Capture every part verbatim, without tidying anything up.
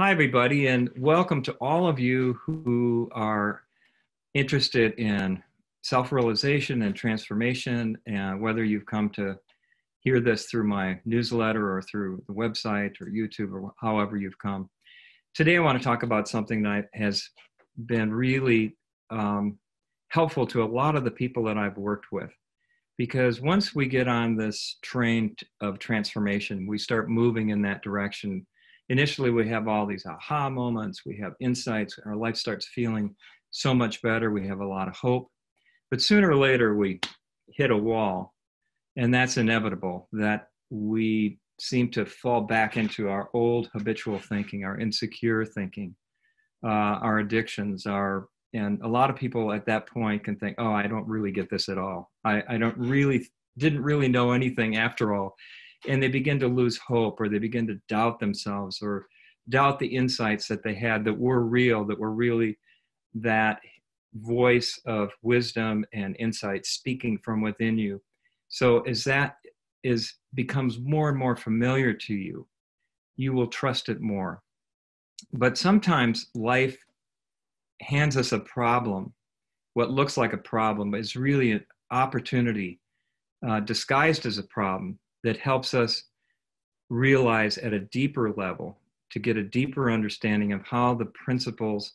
Hi, everybody, and welcome to all of you who are interested in self-realization and transformation, and whether you've come to hear this through my newsletter or through the website or YouTube or however you've come. Today, I want to talk about something that has been really um, helpful to a lot of the people that I've worked with, because once we get on this train of transformation, we start moving in that direction. Initially, we have all these aha moments, we have insights, our life starts feeling so much better, we have a lot of hope. But sooner or later, we hit a wall, and that's inevitable, that we seem to fall back into our old habitual thinking, our insecure thinking, uh, our addictions, our, and a lot of people at that point can think, oh, I don't really get this at all. I, I don't really, didn't really know anything after all. And they begin to lose hope, or they begin to doubt themselves, or doubt the insights that they had that were real, that were really that voice of wisdom and insight speaking from within you. So as that is, becomes more and more familiar to you, you will trust it more. But sometimes life hands us a problem. What looks like a problem is really an opportunity uh, disguised as a problem, that helps us realize at a deeper level, to get a deeper understanding of how the principles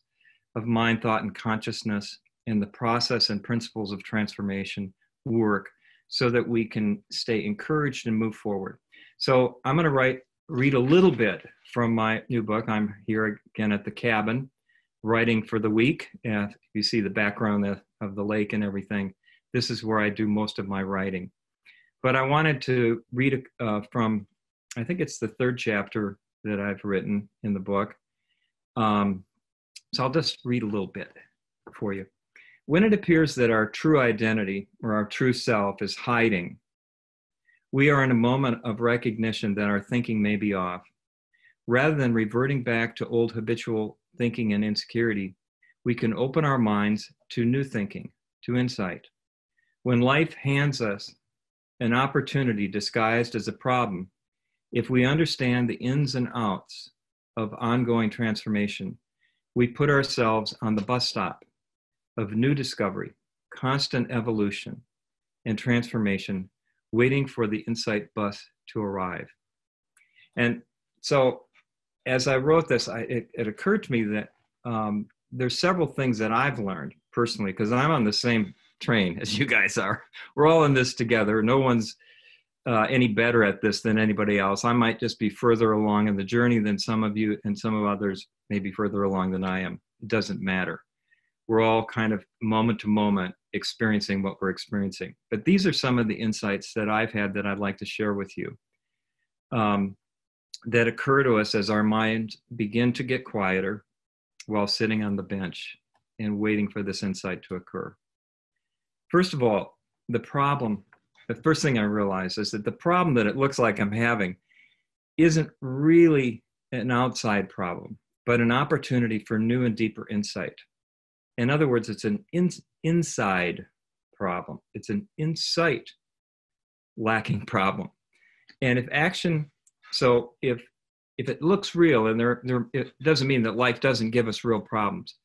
of mind, thought, and consciousness and the process and principles of transformation work, so that we can stay encouraged and move forward. So I'm going to write, read a little bit from my new book. I'm here again at the cabin writing for the week. And if you see the background of, of the lake and everything, this is where I do most of my writing. But I wanted to read uh, from, I think it's the third chapter that I've written in the book. Um, so I'll just read a little bit for you. When it appears that our true identity or our true self is hiding, we are in a moment of recognition that our thinking may be off. Rather than reverting back to old habitual thinking and insecurity, we can open our minds to new thinking, to insight. When life hands us an opportunity disguised as a problem, if we understand the ins and outs of ongoing transformation, we put ourselves on the bus stop of new discovery, constant evolution, and transformation, waiting for the insight bus to arrive. And so as I wrote this, I, it, it occurred to me that um, there's several things that I've learned personally, because I'm on the same train as you guys are. We're all in this together. No one's uh, any better at this than anybody else. I might just be further along in the journey than some of you, and some of others may be further along than I am. It doesn't matter. We're all kind of moment to moment experiencing what we're experiencing. But these are some of the insights that I've had that I'd like to share with you um, that occur to us as our minds begin to get quieter while sitting on the bench and waiting for this insight to occur. First of all, the problem, the first thing I realized is that the problem that it looks like I'm having isn't really an outside problem, but an opportunity for new and deeper insight. In other words, it's an in, inside problem. It's an insight lacking problem. And if action, so if, if it looks real, and there, there, it doesn't mean that life doesn't give us real problems,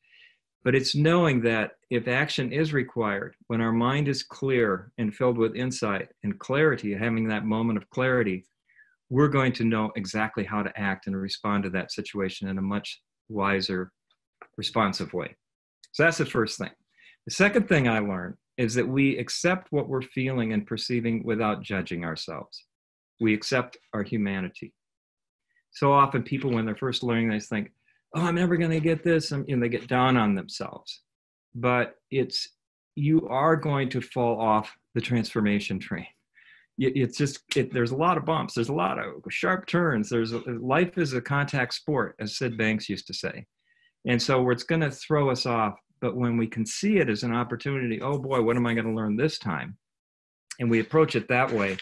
but it's knowing that if action is required, when our mind is clear and filled with insight and clarity, having that moment of clarity, we're going to know exactly how to act and respond to that situation in a much wiser, responsive way. So that's the first thing. The second thing I learned is that we accept what we're feeling and perceiving without judging ourselves. We accept our humanity. So often people, when they're first learning, they think, oh, I'm never going to get this, and they get down on themselves. But it's, you are going to fall off the transformation train. It's just, it, there's a lot of bumps. There's a lot of sharp turns. There's a, life is a contact sport, as Syd Banks used to say. And so it's going to throw us off. But when we can see it as an opportunity, oh boy, what am I going to learn this time? And we approach it that way,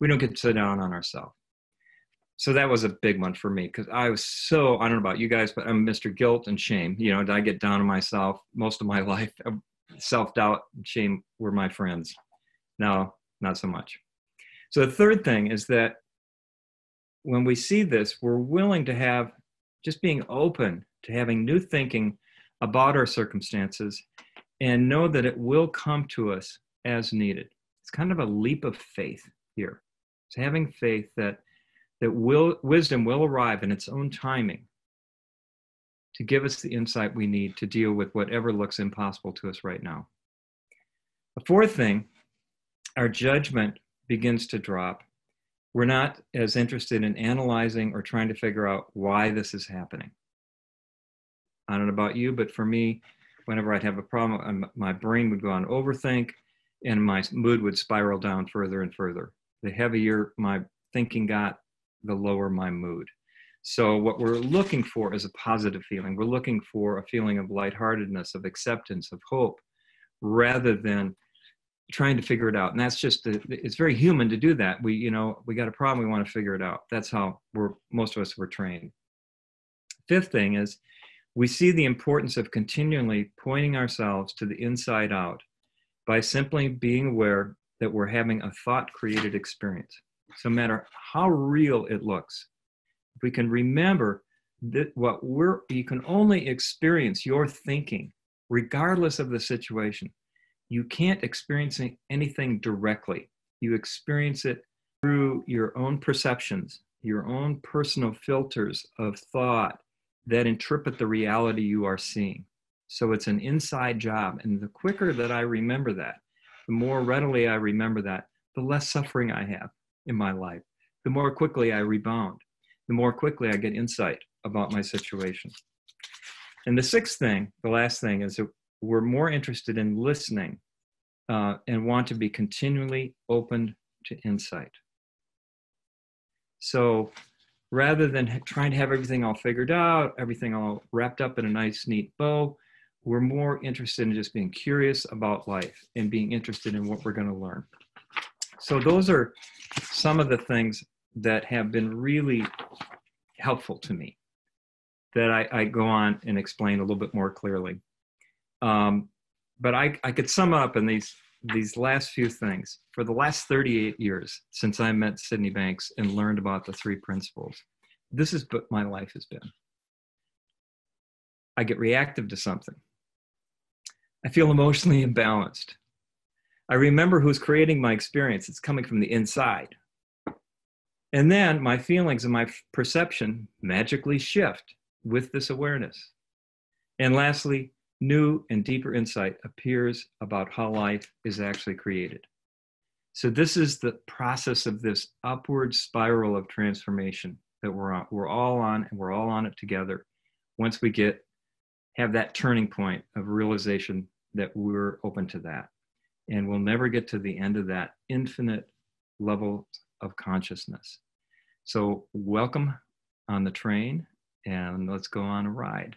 we don't get to sit down on ourselves. So that was a big one for me, because I was so, I don't know about you guys, but I'm Mister Guilt and Shame. You know, I get down on myself most of my life. Self-doubt and shame were my friends. Now, not so much. So the third thing is that when we see this, we're willing to have just being open to having new thinking about our circumstances and know that it will come to us as needed. It's kind of a leap of faith here. It's having faith that, that will, wisdom will arrive in its own timing to give us the insight we need to deal with whatever looks impossible to us right now. The fourth thing, our judgment begins to drop. We're not as interested in analyzing or trying to figure out why this is happening. I don't know about you, but for me, whenever I'd have a problem, my brain would go on overthink and my mood would spiral down further and further. The heavier my thinking got, the lower my mood. So what we're looking for is a positive feeling. We're looking for a feeling of lightheartedness, of acceptance, of hope, rather than trying to figure it out. And that's just, the, it's very human to do that. We, you know, we got a problem, we want to figure it out. That's how we're, most of us were trained. Fifth thing is, we see the importance of continually pointing ourselves to the inside out by simply being aware that we're having a thought-created experience. So no matter how real it looks, if we can remember that what we're, you can only experience your thinking regardless of the situation. You can't experience anything directly. You experience it through your own perceptions, your own personal filters of thought that interpret the reality you are seeing. So it's an inside job. And the quicker that I remember that, the more readily I remember that, the less suffering I have in my life, the more quickly I rebound, the more quickly I get insight about my situation. And the sixth thing, the last thing, is that we're more interested in listening uh, and want to be continually open to insight. So rather than trying to have everything all figured out, everything all wrapped up in a nice, neat bow, we're more interested in just being curious about life and being interested in what we're going to learn. So those are some of the things that have been really helpful to me, that I, I go on and explain a little bit more clearly. Um, but I, I could sum up in these, these last few things. For the last thirty-eight years since I met Sidney Banks and learned about the three principles, this is what my life has been. I get reactive to something. I feel emotionally imbalanced. I remember who's creating my experience. It's coming from the inside. And then my feelings and my perception magically shift with this awareness. And lastly, new and deeper insight appears about how life is actually created. So this is the process of this upward spiral of transformation that we're on. We're all on, and we're all on it together. Once we get, have that turning point of realization that we're open to that. And we'll never get to the end of that infinite level of consciousness. So welcome on the train, and let's go on a ride.